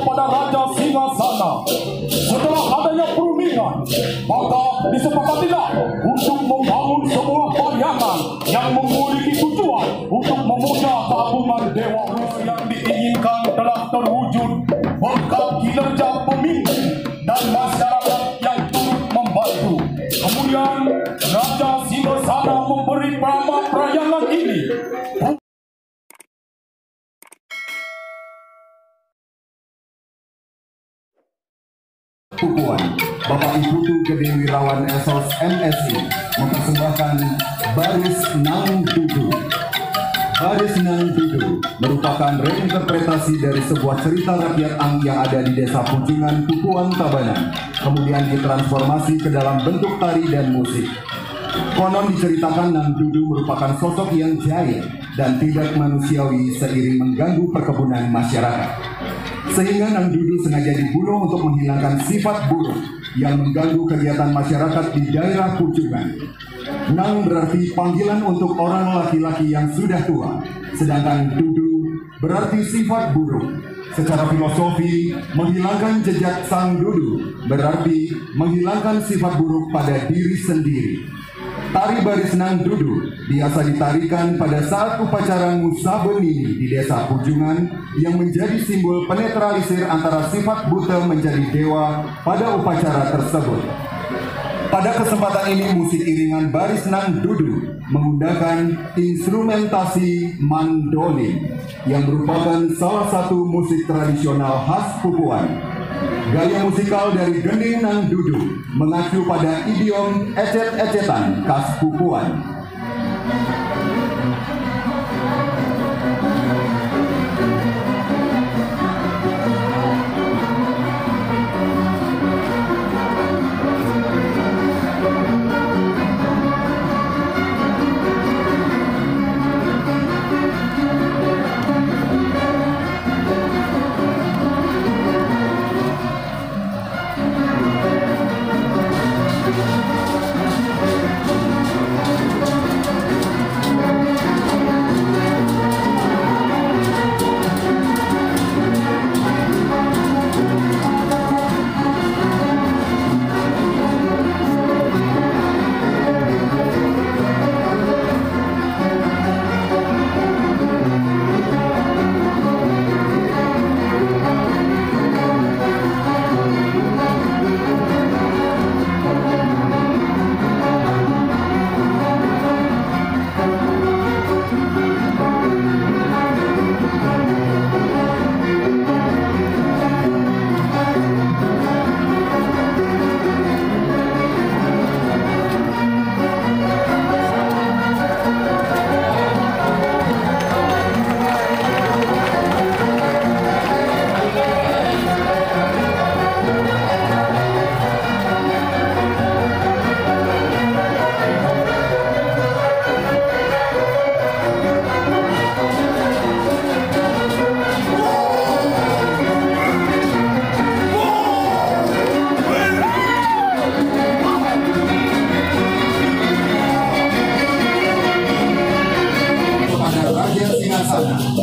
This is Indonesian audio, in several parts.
kepada Raja Siasana. Setelah adanya perundingan, maka disepakatilah untuk membangun sebuah bayangan yang memiliki tujuan untuk memuja tabungan Dewa Wisnu yang diinginkan telah terwujud, maka kinerja pemimpin dan masyarakat yang turut membantu. Kemudian Raja Siasana memberi prama perayangan ini. Pupuan, Bapak Ibu Tun Kedewirawan Esos MSI mempersembahkan Baris Nang Dudu. Baris Nang Dudu merupakan reinterpretasi dari sebuah cerita rakyat Ang yang ada di desa Pujungan, Pupuan, Tabanan, kemudian ditransformasi ke dalam bentuk tari dan musik. Konon diceritakan Nang Dudu merupakan sosok yang jahil dan tidak manusiawi seiring mengganggu perkebunan masyarakat. Sehingga Nang Dudu sengaja dibunuh untuk menghilangkan sifat buruk yang mengganggu kegiatan masyarakat di daerah Pujungan. Nang berarti panggilan untuk orang laki-laki yang sudah tua, sedangkan Dudu berarti sifat buruk. Secara filosofi, menghilangkan jejak sang Dudu berarti menghilangkan sifat buruk pada diri sendiri. Tari Baris Nang Dudu biasa ditarikan pada saat upacara Ngusaben ini di desa Pujungan yang menjadi simbol penetralisir antara sifat buta menjadi dewa pada upacara tersebut. Pada kesempatan ini musik iringan Baris Nang Dudu menggunakan instrumentasi mandolin yang merupakan salah satu musik tradisional khas Pupuan. Gaya musikal dari Gending Nang Dudu mengacu pada idiom ecet-ecetan khas Pupuan.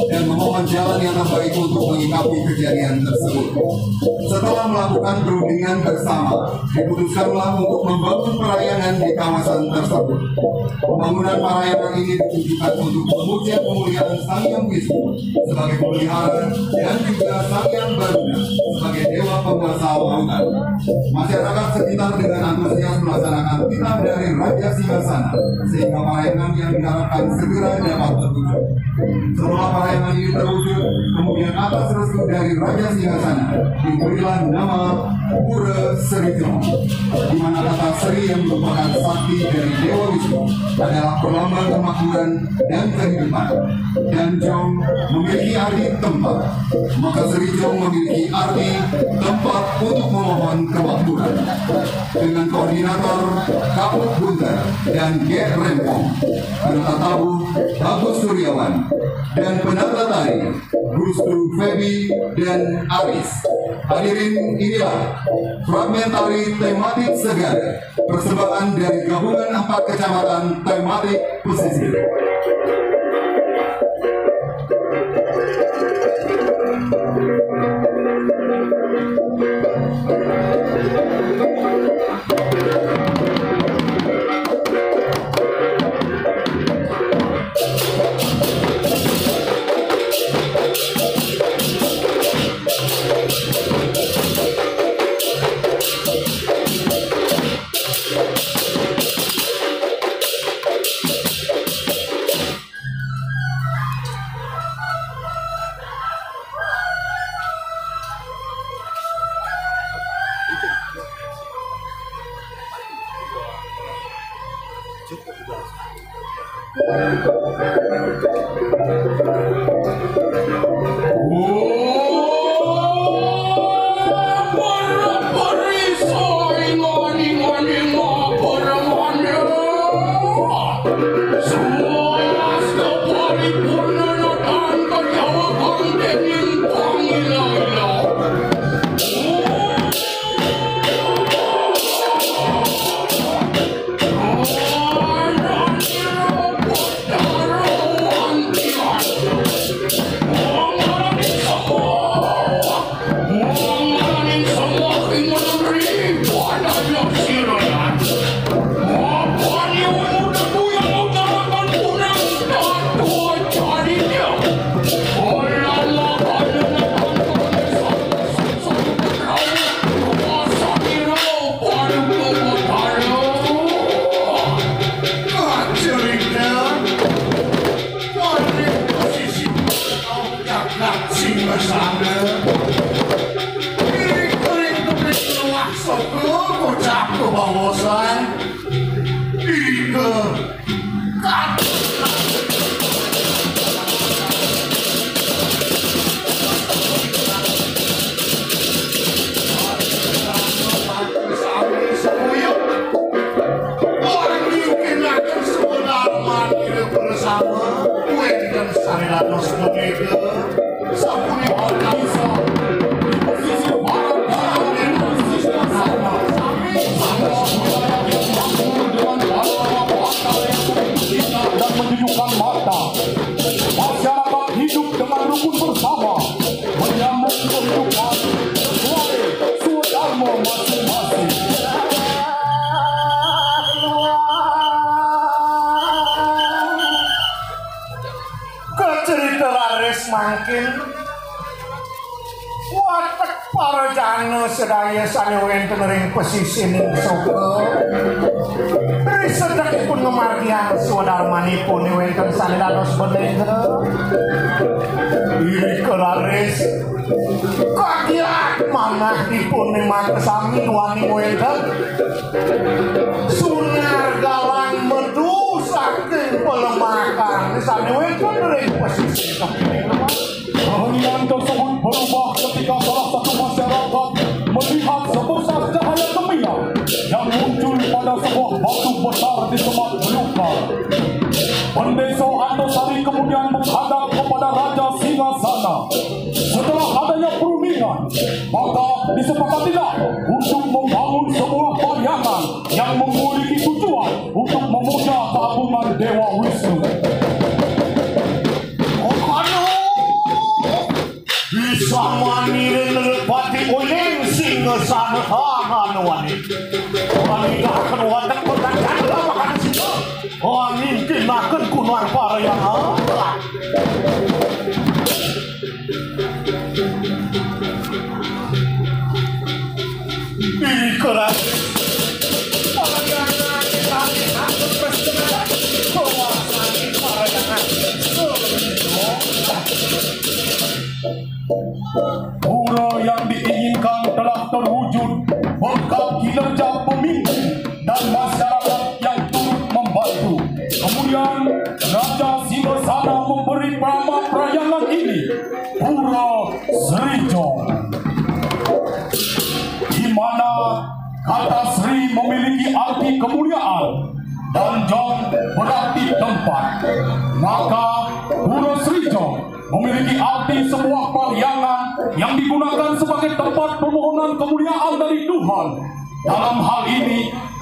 Dan memohon jalan yang terbaik untuk mengikapi kejadian tersebut. Setelah melakukan perundingan bersama, diputuskanlah untuk membangun perayangan di kawasan tersebut. Pembangunan perayangan ini ditujukan untuk memuja kemuliaan Sang Yang Wisnu sebagai pelihara dan juga Sang Yang Baruna sebagai dewa penguasa lautan. Masyarakat sekitar dengan antusias melaksanakan kitab dari Raja Siasana sehingga perayangan yang diharapkan segera dapat terwujud. Setelah perayangan ini terwujud, kemudian atas restu dari Raja Siasana diberilah nama Pura Sri Jong, di mana kata Sri yang merupakan sakti dari Dewa Wisnu adalah perlambang kemakmuran dan kehidupan, dan Jong memiliki arti tempat, maka Sri Jong memiliki arti tempat untuk memohon kemakmuran. Dengan koordinator Kauh Bunda dan Gek Rempong, penata tabuh Bagus Suryawan, dan penata tari Gustu Febi dan Aris Hadirin. Inilah fragmentari tematik segar persembahan dari gabungan 4 kecamatan tematik pesisir.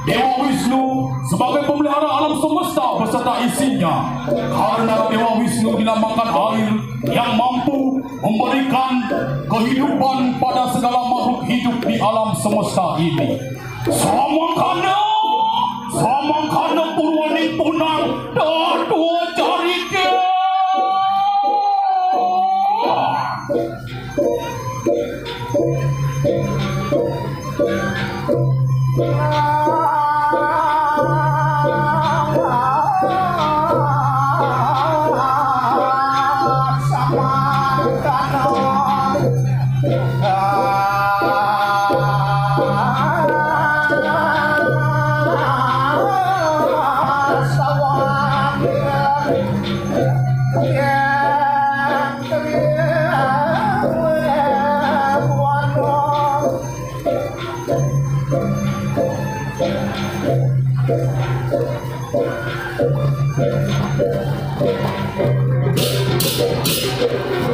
Dewa Wisnu sebagai pemelihara alam semesta beserta isinya. Karena Dewa Wisnu dilambangkan air yang mampu memberikan kehidupan pada segala makhluk hidup di alam semesta ini. Sama karena Purwani punang dan dua jari kiri. Thank you.